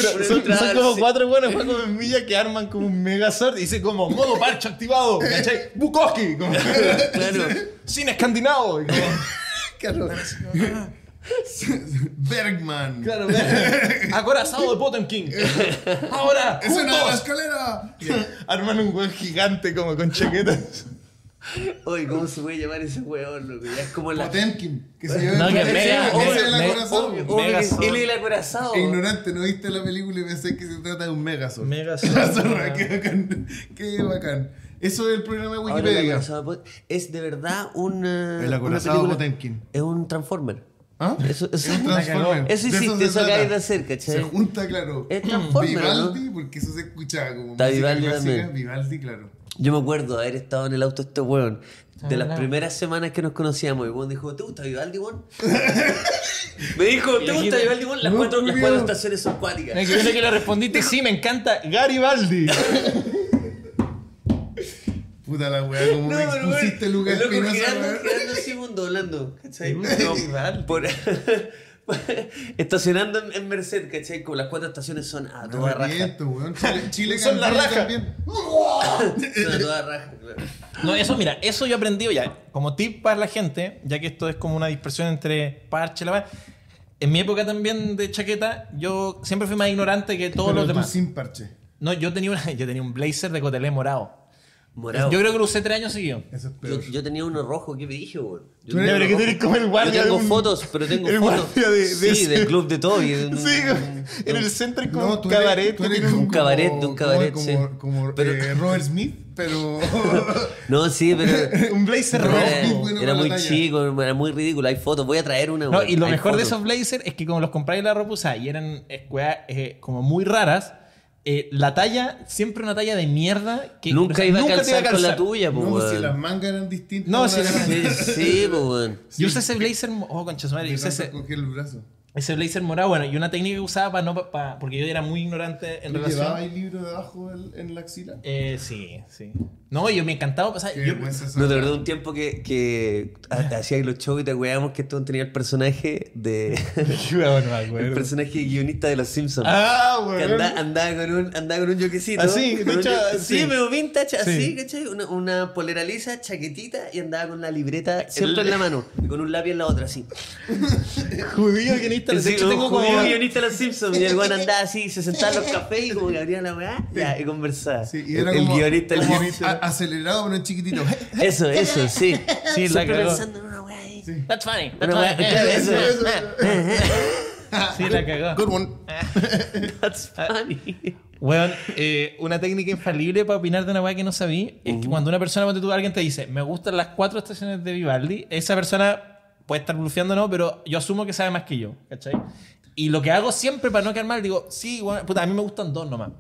pero son como cuatro buenos Juan Gómez Milla que arman como un megazord. Y dice como, modo parche activado. ¿Cachai? Bukowski. Como, claro. Cine escandinavo. Claro. Bergman. Claro, Acorazado de Potemkin. Ahora, escena de la escalera. Arman un weón gigante como con chaquetas. Oye, ¿cómo se puede llamar ese weón, loco? Ya es como la... Potemkin. Que se llama Megazord. Él es el Acorazado. Ignorante, no viste la película y pensé que se trata de un Megazord. Qué bacán. Eso es el programa de Wikipedia. Es de verdad un... El Acorazado Potemkin. Es un Transformer. ¿Ah? Eso es un Transformer. Eso hiciste, eso acabáis de hacer, ¿cachai? Se junta, claro. Es Transformer, Vivaldi, ¿no? Porque eso se escuchaba como música clásica. Vivaldi, claro. Yo me acuerdo haber estado en el auto este weón. De las primeras semanas que nos conocíamos. Y weón dijo, ¿te gusta Vivaldi, weón? Me dijo, ¿te gusta Vivaldi, weón? Las cuatro estaciones son cuáticas. Me acuerdo que le respondiste, sí, me encanta Garibaldi. Puta la weá, como me expusiste, Lucas Espinosa. Girando así, doblando, ¿cachai? Estacionando en Merced, ¿cachai? Como las cuatro estaciones son a toda raja. Chile son la raja. Son a toda raja, claro. No, eso, mira, eso yo he aprendido ya. Como tip para la gente, ya que esto es como una dispersión entre parche, la weá. En mi época también de chaqueta, yo siempre fui más ignorante que todos los demás. Sin parche. No, yo tenía un blazer de cotelé morado. Yo creo que lo usé 3 años seguidos. Yo tenía uno rojo, ¿qué me dije, weón? Pero que tú eres como el guardia. Yo tengo fotos, pero tengo fotos. Sí, del club de Toby. Sí, en el centro es como un cabaret. Un cabaret, sí. Como Robert Smith, pero... No, sí, pero... Un blazer rojo. Era muy chico, era muy ridículo. Hay fotos, voy a traer una. No, y lo mejor de esos blazers es que como los compráis la ropa usada y eran como muy raras. La talla, siempre una talla de mierda que nunca iba a calzar con la tuya, po, no, weón. Si las mangas eran distintas. No, sí, po, weón. Yo usé ese blazer, oh, concha su madre, yo usé ese blazer morado, bueno, y una técnica que usaba porque yo era muy ignorante en relación. ¿Llevaba el libro debajo en la axila? Sí. No, yo me encantaba pasar. No, de verdad, un tiempo que hacíais los shows y te weábamos que esto tenía el personaje de... el personaje guionista de Los Simpsons. Ah, bueno. Que andaba con un yoquecito. Así, sí, medio vintage, así, ¿cachai? Una polera lisa, chaquetita, y andaba con la libreta siempre en la mano. Y con un lápiz en la otra, así. Judío guionista guionista. Sí, tengo como un guionista de los Simpsons. Y el guan andaba así, se sentaba en los cafés y como que abría la weá y conversaba. Sí, y era el guionista. Acelerado, pero en chiquitito. Eso, sí. Sí, la cagó. Pensando en una weá ahí. Sí. That's funny. That's funny. Eso. Sí, la cagó. Good one. That's funny. Bueno, una técnica infalible para opinar de una weá que no sabía es que cuando una persona, cuando alguien te dice, me gustan las 4 estaciones de Vivaldi, esa persona puede estar blufeando o no, pero yo asumo que sabe más que yo, ¿cachai? Y lo que hago siempre para no quedar mal, digo, sí, bueno, puta, a mí me gustan 2 nomás.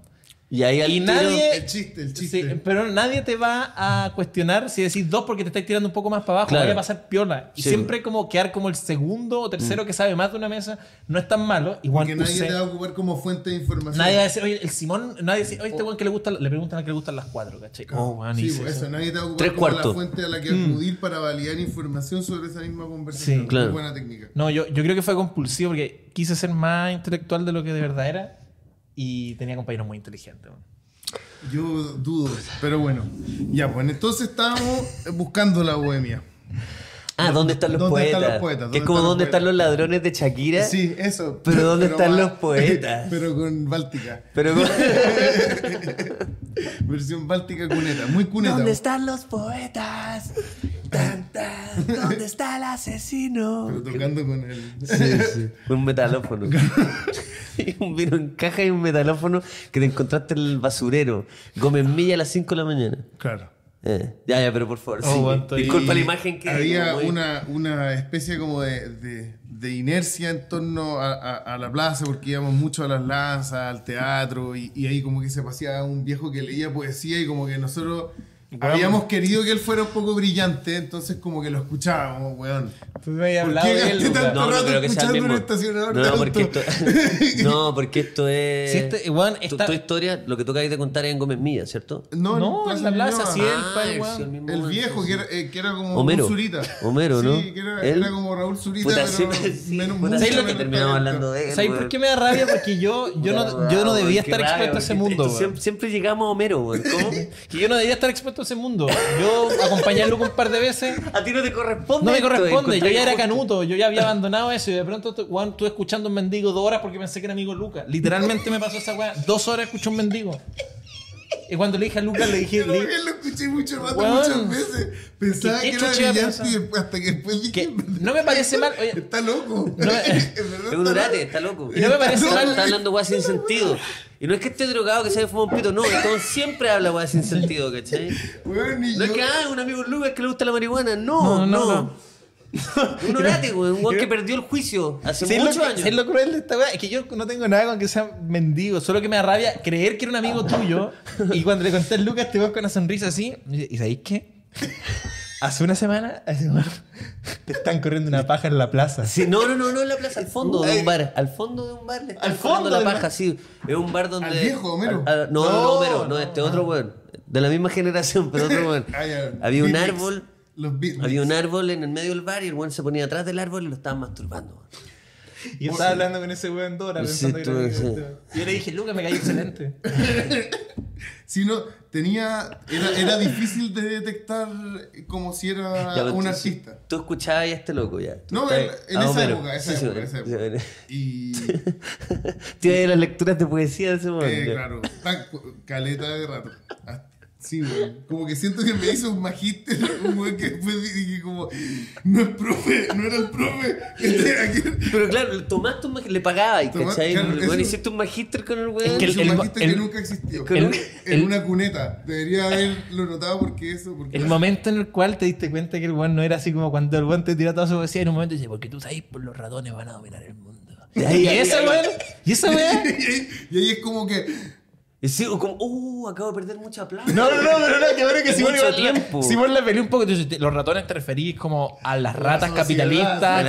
Y ahí y nadie, el chiste. Sí, pero nadie te va a cuestionar si decís 2 porque te estáis tirando un poco más para abajo, claro. Voy a pasar piola. Y sí, siempre como quedar como el segundo o tercero que sabe más de una mesa no es tan malo. Igual porque nadie te va a ocupar como fuente de información. Nadie va a decir, oye, el Simón, nadie va a decir, oye, este weón que le gusta, le preguntan a que le gustan las 4, ¿cachai? Oh, man, sí, pues eso, nadie te va a ocupar como la fuente a la que acudir para validar información sobre esa misma conversación. Sí, claro. Muy buena técnica. No, yo creo que fue compulsivo porque quise ser más intelectual de lo que de verdad era. Y tenía compañeros muy inteligentes. Yo dudo, pero bueno. Ya, pues entonces estábamos buscando la bohemia. Ah, ¿dónde están los poetas? Que es como ¿dónde están los ladrones de Shakira? Sí, eso. Pero ¿dónde están los poetas? Pero con Báltica. Pero con... Versión Báltica cuneta, muy cuneta. ¿Dónde están los poetas? ¿Dónde está el asesino? Pero tocando con él. Sí, sí. Un metalófono. Un vino en caja y un metalófono que te encontraste en el basurero. Gómez Milla a las 5 de la mañana. Claro. Ya, pero por favor. Oh, sí. Disculpa la imagen que... Había una especie como de inercia en torno a la plaza porque íbamos mucho a las lanzas, al teatro y ahí como que se paseaba un viejo que leía poesía y como que nosotros... Habíamos querido que él fuera un poco brillante, entonces como que lo escuchábamos, weón. Pues me había hablado de él. No, porque esto es... Si weón, tu historia, lo que tú acabas de contar es en Gómez Milla, ¿cierto? No, en la plaza, sí, el viejo, que era como Homero Zurita. Homero, ¿no? Sí, que era como Raúl Zurita, pero menos mucho. ¿Sabes lo que terminamos hablando de él? ¿Sabes por qué me da rabia? Porque yo no debía estar expuesto a ese mundo. Siempre llegamos a Homero, weón. ¿Cómo? Que yo no debía estar expuesto ese mundo. Yo acompañé a Luca un par de veces. A ti no te corresponde. No me corresponde. Yo ya era canuto. Yo ya había abandonado eso. Y de pronto, Juan, estuve escuchando un mendigo 2 horas porque pensé que era amigo Luca. Literalmente me pasó esa weá. 2 horas escuché un mendigo. Y cuando le dije a Luca, le dije... Yo lo escuché mucho rato, muchas veces. Pensaba que era brillante y después, hasta que después dije... No me parece mal. Oye, está loco. Es un orate, está loco. Y no me parece mal. Está hablando weá sin sentido. Y no es que esté drogado, que se haya fumado un pito, no, entonces siempre habla weá sin sentido, ¿cachai? Bueno, no es que un amigo Lucas que le gusta la marihuana, no. Un orate, weón, un weón que perdió el juicio hace muchos años. Es lo cruel de esta weá, es que yo no tengo nada con que sea mendigo, solo que me da rabia creer que era un amigo tuyo y cuando le conté a Lucas te vas con una sonrisa así, y ¿sabéis qué? Hace una semana te están corriendo una paja en la plaza. Sí, no en la plaza, al fondo de un bar. Al fondo de un bar le están corriendo la paja, sí. Es un bar donde... ¿Al viejo Homero? No, Homero, no, este otro weón. De la misma generación, pero otro weón. Había un árbol. Había un árbol en el medio del bar y el weón se ponía atrás del árbol y lo estaban masturbando. Y yo estaba hablando con ese weón 2 horas pensando que yo le dije, Lucas, me cayó excelente. Si no, era difícil de detectar como si era un artista. Tú escuchabas ya a este loco ya. No, en esa época. Y... Tienes las lecturas de poesía de ese momento. Claro, caleta de rato. Sí, güey. Como que siento que me hizo un magíster, un güey que después dije como, no es profe, no era el profe. Pero claro, tomaste un magíster, le pagabas, ¿cachai? Claro, bueno, hiciste un magíster con el güey. Es que el magíster que nunca existió. En una cuneta. Debería haberlo notado porque eso... El momento en el cual te diste cuenta que el güey no era así como cuando el güey te tiró toda su poesía, en un momento dice, porque tú sabes, por los ratones van a dominar el mundo. Y esa güey. Y ahí es como que... Sí, o como, acabo de perder mucha plata. No, que bueno que Simón la peleé un poco. Entonces, los ratones te referís como a las ratas capitalistas.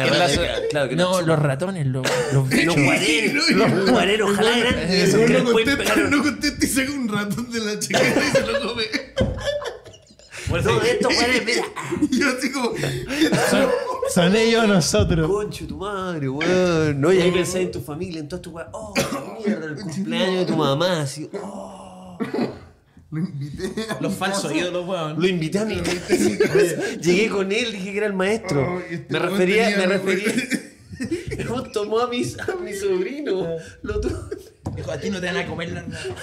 No, los ratones, los guareros. Los guareros, ojalá eran. No contesta y saca un ratón de la chaqueta y se lo come. Bueno, esto, güey, mira. Yo así como... Son ellos nosotros. Concho, tu madre, güey. No, y ahí pensás en tu familia, en todas tus güey. Oh, mierda, el cumpleaños de tu mamá. Así, Lo invité a los falsos ídolos, güey. Lo invité a mi casa. Llegué con él, dije que era el maestro. Me refería... tomó a mi sobrino. Lo dijo, a ti no te van a comer las ratas.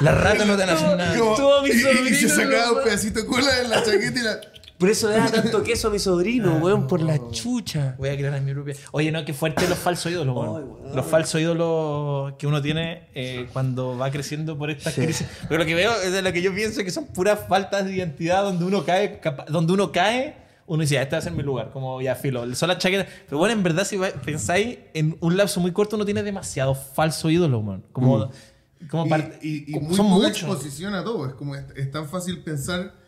Las ratas no te van a hacer nada. Como, y se sacaba un pedacito de cola en la chaqueta y la... Por eso le da tanto queso a mi sobrino, weón, por la chucha. Voy a crear a mi propia... Oye, no, qué fuerte los falsos ídolos, weón. Ay, weón. Los falsos ídolos que uno tiene cuando va creciendo por estas crisis. Pero lo que veo, es lo que yo pienso, es que son puras faltas de identidad donde uno cae... uno dice, este va a ser mi lugar, como ya filo, son las chaquetas. Pero bueno, en verdad, si pensáis, en un lapso muy corto uno tiene demasiado falso ídolo, man. Como, como son muchos. Exposición a todo. Es como, es tan fácil pensar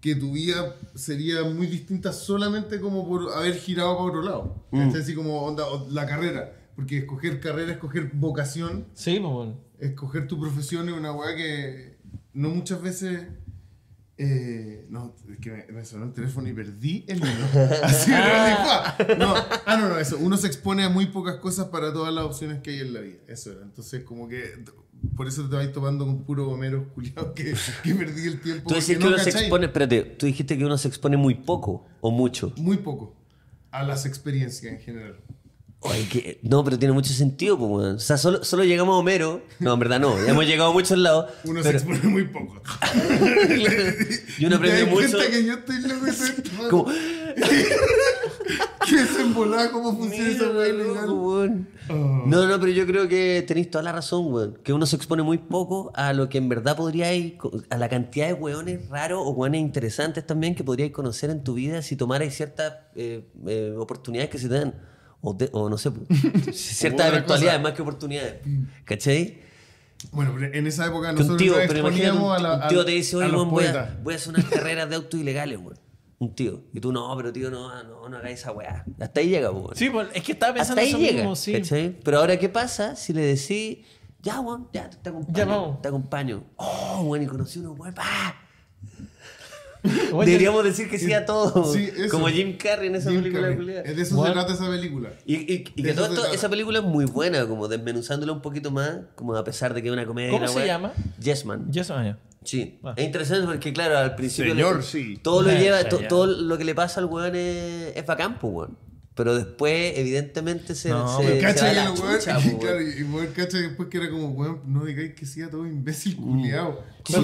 que tu vida sería muy distinta solamente como por haber girado para otro lado. Es así como onda, la carrera. Porque escoger carrera, escoger vocación. Sí, man. Escoger tu profesión es una weá que no muchas veces... no, es que me sonó el teléfono y perdí el número. Así que no, eso. Uno se expone a muy pocas cosas para todas las opciones que hay en la vida. Eso era. Entonces, como que por eso te vais tomando con puro Homero culiado que perdí el tiempo. Tú dices que uno se expone, espérate, tú dijiste que uno se expone muy poco o mucho. Muy poco. A las experiencias en general. Ay, que, no, pero tiene mucho sentido, pues, bueno. O sea, solo llegamos a Homero. No, en verdad no, ya hemos llegado a muchos lados. Uno se expone muy poco. Y uno aprende mucho. Que yo estoy loco de como... ¿Qué es Envolada? ¿Cómo funciona esa weá ilegal? No, pero yo creo que tenéis toda la razón, weón. Que uno se expone muy poco a lo que en verdad podríais... A la cantidad de weones raros o weones interesantes también que podríais conocer en tu vida si tomarais ciertas oportunidades que se te dan. O no sé, ciertas eventualidades más que oportunidades. ¿Cachai? Bueno, pero en esa época nosotros nos exponíamos un tío te dice, oye, voy a hacer unas carreras de autos ilegales, güey. Un tío. Y tú, no, pero tío, no hagáis esa weá. Hasta ahí llega, güey. Sí, es que estaba pensando hasta eso ahí mismo, llega, sí. ¿Cachai? Pero ahora, ¿qué pasa si le decís, ya, güey, ya, te acompaño? Ya, vamos. Te acompaño. Oh, güey, y conocí uno, güey, ¡ah! Deberíamos decir que sí a todo. Sí, como Jim Carrey en esa película. De eso se trata esa película. Y que todo esto, esa película es muy buena, como desmenuzándola un poquito más, como a pesar de que es una comedia. ¿Cómo se llama? Yes Man. Yes Man, ya. Sí. Ah. Es interesante porque, claro, al principio. Señor, sí. Todo lo lleva, todo lo que le pasa al weón es bacán, pues, weón. Pero después, evidentemente, se cacha que el weón. Claro, y weón cacha después que era como, weón, no digáis que sea todo imbécil culiado. Jim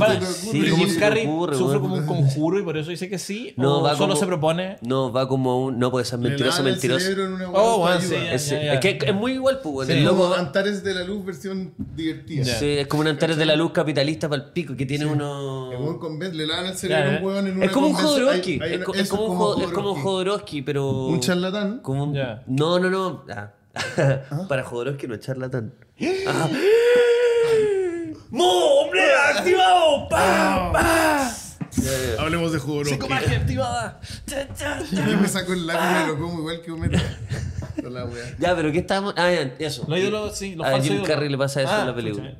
Carrey sufre como un conjuro y por eso dice que sí. No, va solo como, se propone. No, va como un. No, puede ser mentiroso, mentiroso. Es que es muy igual, pues, sí. Loco, Antares de la Luz, versión divertida. Yeah. Sí, es como un Antares de la Luz capitalista para el pico, que tiene unos. Le lavan el cerebro un hueón en una. Es como un Jodorowsky. Es como un Jodorowsky, pero. Un charlatán. Como un... Yeah. No. Ah. ¿Ah? Para Jodorowsky no es charlatán. Ah. ¡Hombre! ¡Activado! ¡Pam! ¡Pam! Hablemos de Jodorowsky. Psicomagia activada. Yo me saco el lápiz y lo como igual que Homero. Ya, pero ¿qué estábamos? Ah, ya, eso. Los ídolos, sí, los falsos. A Jim Carrey le pasa eso en la película.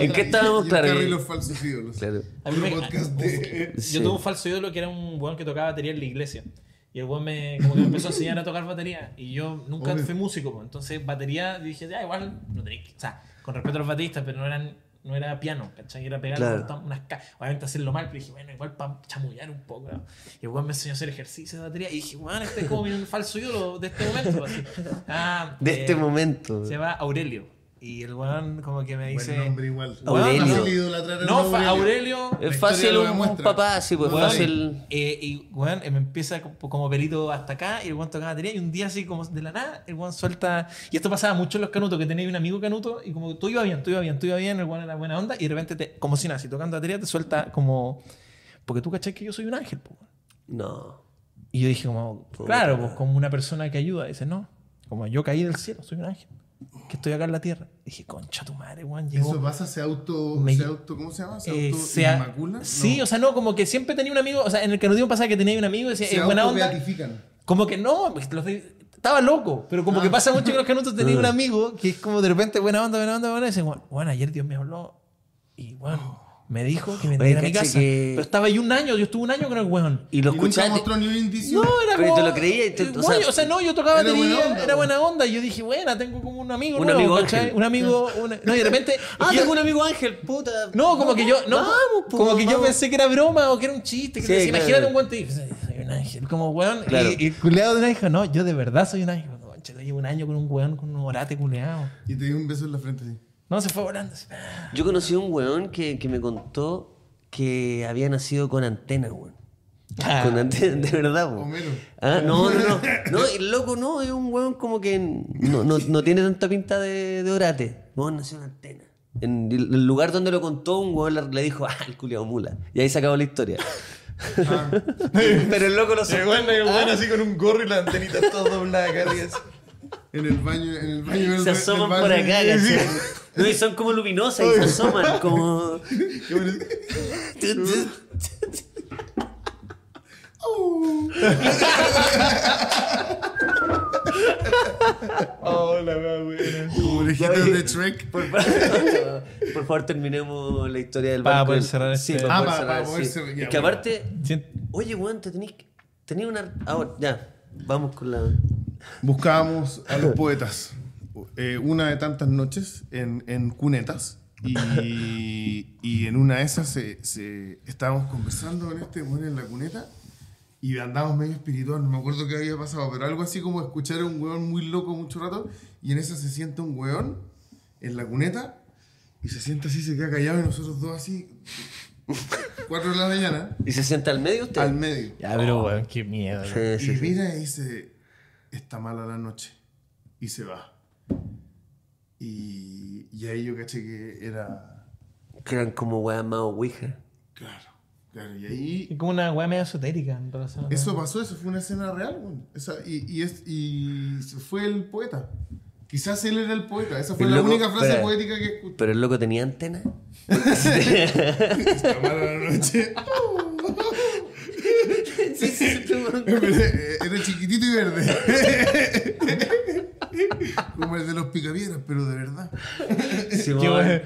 ¿En qué estábamos, claro? Jim Carrey y los falsos ídolos. Claro. Yo tuve un falso ídolo que era un weón que tocaba batería en la iglesia. Y el weón como que me empezó a enseñar a tocar batería. Y yo nunca fui músico, pues. Entonces, batería, dije, ya, igual, no tenéis que. O sea, con respeto a los bateristas, pero no era piano, ¿cachai? Era pegar unas cajas. Obviamente hacerlo mal, pero dije, bueno, igual para chamullar un poco, ¿no? Y el weón me enseñó a hacer ejercicios de batería. Y dije, bueno, este es como un falso ídolo de este momento. Así. Ah, de este momento. Se llama Aurelio. Y el weón como que me dice... Buen nombre igual. Aurelio. No, Aurelio... Es fácil un papá así, pues fácil... Y weón me empieza como pelito hasta acá y el weón toca batería y un día así como de la nada el weón suelta... Y esto pasaba mucho en los canutos, que tenéis un amigo canuto y como tú ibas bien, el weón era buena onda y de repente como si nada, si tocando batería te suelta como... Porque tú cachai que yo soy un ángel, pues. No. Y yo dije como... Claro, pues como una persona que ayuda. Dice, no, como yo caí del cielo, soy un ángel. Que estoy acá en la tierra. Dije, concha tu madre, weón. Eso pasa, se auto. ¿Cómo se llama? ¿Se auto inmacula? Sí, no. O sea, no, como que siempre tenía un amigo. O sea, en el canudismo pasaba que tenía un amigo y decía, es buena onda. Como que no, estaba loco. Pero como que pasa mucho que los canutos tenían un amigo que es como de repente, buena onda. Y dicen, bueno, ayer Dios me habló. Y bueno. Me dijo que vendiera a mi casa. Que... Pero estaba ahí un año. Yo estuve un año con el weón. ¿Y lo escuchaste? ¿Nunca mostró ni un indicio? No, era como... ¿Pero te lo creías? O sea, yo tocaba batería. Era buena onda. Y yo dije, bueno, tengo como un amigo nuevo, un amigo ángel. No, y de repente... tengo un amigo ángel, puta. No, como que yo... No, vamos, como que yo pensé que era broma o que era un chiste. Imagínate un guante. un ángel. Como, weón, claro. Y el culeado de un ángel, no, yo de verdad soy un ángel. No, yo llevo un año con un weón, con un orate culeado. Y te dio un beso en la frente, sí. No, se fue volando. Así. Yo conocí a un weón que me contó que había nacido con antena, weón. Ah. Con antena, de verdad, weón. Homero. Ah, no. El loco no, es un weón como que no tiene tanta pinta de orate. Weón nació con antena. En el lugar donde lo contó, un weón le dijo, el culiao mula. Y ahí se acabó la historia. Ah. Pero el loco lo se bueno, el weón así con un gorro y las antenitas todas dobladas, cargas. En el baño. Se asoman baño, por acá, sí. No, y son como luminosas. Oye. Y se asoman como... Hola, buena. Como orejitas de Trek. Por favor, terminemos la historia del barco. Para poder cerrar este. Sí, para poder cerrar. Es que aparte... Oye, weón, te tenés una... Ahora, ya. Vamos con la... Buscábamos a los poetas una de tantas noches en cunetas y en una de esas estábamos conversando con este mujer en la cuneta y andábamos medio espiritual, no me acuerdo qué había pasado, pero algo así como escuchar a un hueón muy loco mucho rato y en esa se sienta un hueón en la cuneta y se sienta así, se queda callado y nosotros dos así... 4 de la mañana. ¿Y se sienta al medio usted? Al medio. Ya, pero weón, qué miedo. Sí, y mira y dice, está mala la noche. Y se va. Y ahí yo caché que era... Que eran como weas más ouija. Claro. Y ahí... Y como una wea medio esotérica. En relación a la... Eso pasó, eso fue una escena real. Bueno. Esa, y fue el poeta. Quizás él era el poeta. Esa fue el la loco, única frase poética que escuché. ¿Pero el loco tenía antena? Está mala la noche. Era chiquitito y verde. Como el de los picapiedras, pero de verdad. Sí, qué bueno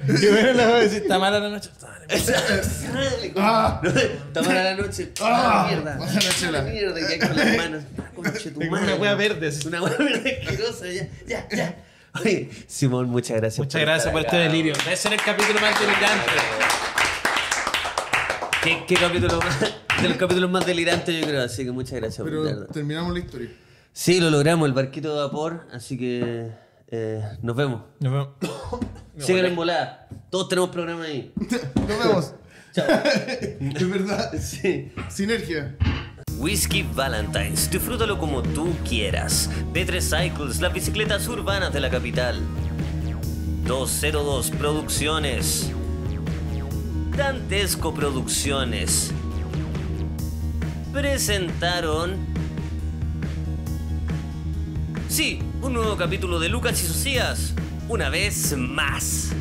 la voy a decir. Está mala la noche. Está mala la noche. Mierda. Mierda. Y con las manos. Conche tu madre. Una hueá verde. Una hueá verde asquerosa. Ya. Oye, Simón, muchas gracias. Muchas gracias por este delirio. Debe ser el capítulo más delirante. ¿Qué capítulo más? De los capítulos más delirantes, yo creo, así que muchas gracias. Pero por terminamos la historia. Sí, lo logramos, el barquito de vapor, así que nos vemos. Nos vemos. Sigan Envolada. Todos tenemos programa ahí. Nos vemos. Chao. Es verdad. Sí. Sinergia. Whisky Valentine's. Disfrútalo como tú quieras. P3 Cycles, las bicicletas urbanas de la capital. 202 Producciones. Dantesco Producciones. Presentaron... Sí, un nuevo capítulo de Lucas y Socías. Una vez más.